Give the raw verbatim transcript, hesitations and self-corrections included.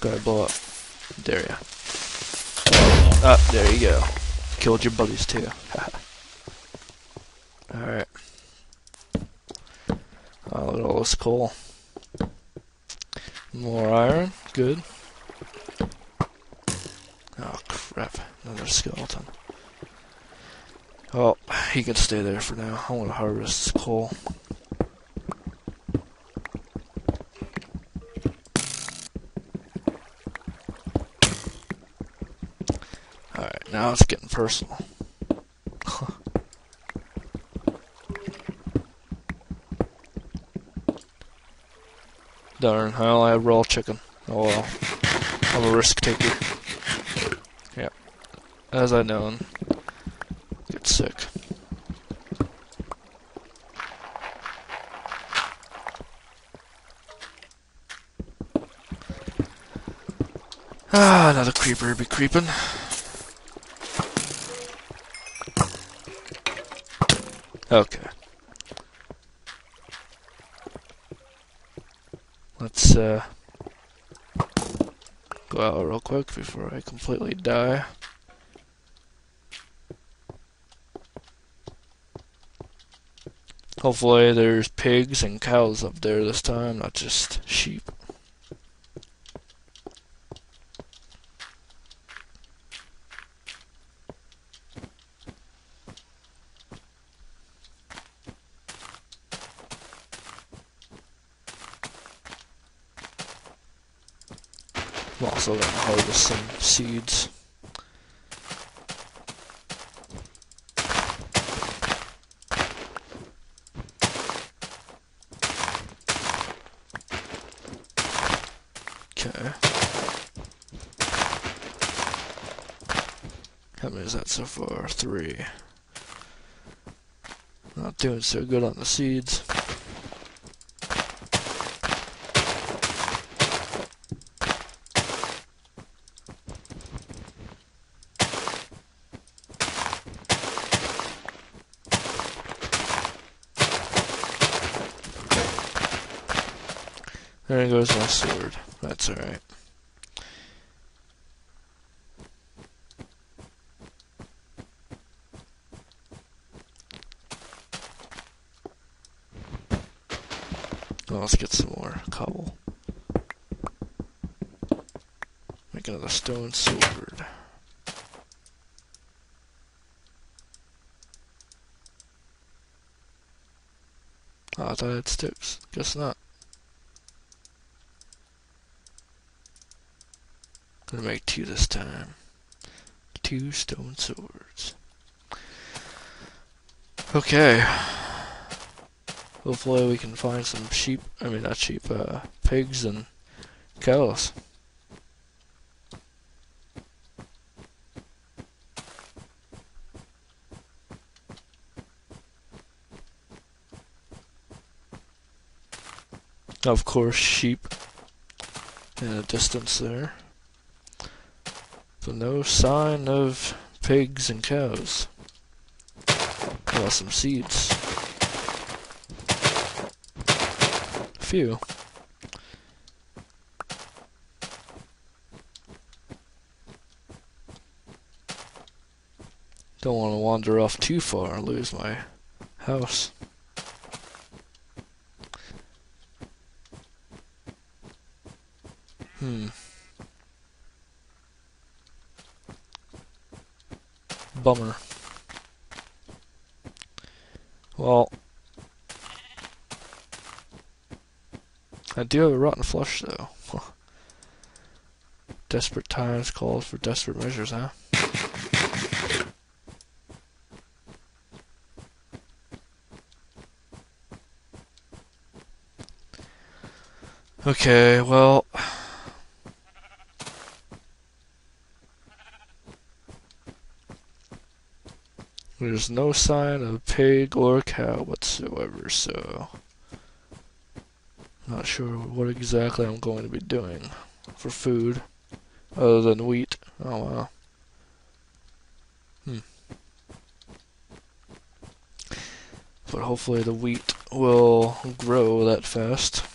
Gotta blow up. There ya. Up, oh, there you go. Killed your buddies too. Alright. Oh, look at all this coal. More iron. Good. Oh, crap. Another skeleton. Oh, he can stay there for now. I want to harvest this coal. Alright, now it's getting personal. Darn, I only have raw chicken. Oh well. I'm a risk taker. Yep. As I know, get sick. Ah, another creeper be creeping. Okay. Let's uh, go out real quick before I completely die. Hopefully there's pigs and cows up there this time, not just sheep. I'm also going to harvest some seeds. Okay. How many is that so far? Three. Not doing so good on the seeds. There goes my sword. That's alright. Well, let's get some more cobble. Make another stone sword. Oh, I thought it had sticks. Guess not. I'm gonna make two this time. Two stone swords. Okay. Hopefully we can find some sheep, I mean not sheep, uh, pigs and cows. Of course, sheep in a distance there. So no sign of pigs and cows. Well, some seeds. A few. Don't want to wander off too far and lose my house. Hmm. Bummer. Well, I do have a rotten flesh though. Desperate times calls for desperate measures, huh? Okay, well, there's no sign of pig or cow whatsoever, so not sure what exactly I'm going to be doing for food other than wheat. Oh wow. Hmm. But hopefully the wheat will grow that fast.